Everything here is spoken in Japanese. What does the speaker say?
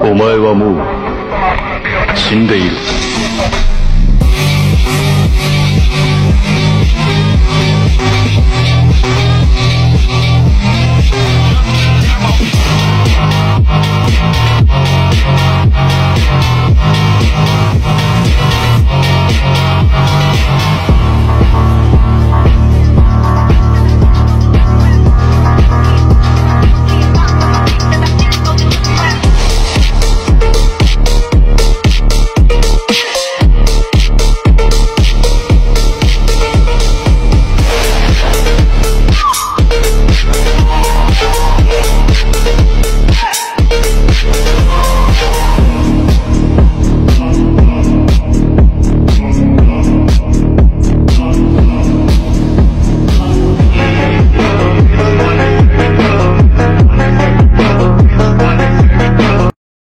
お前はもう死んでいる。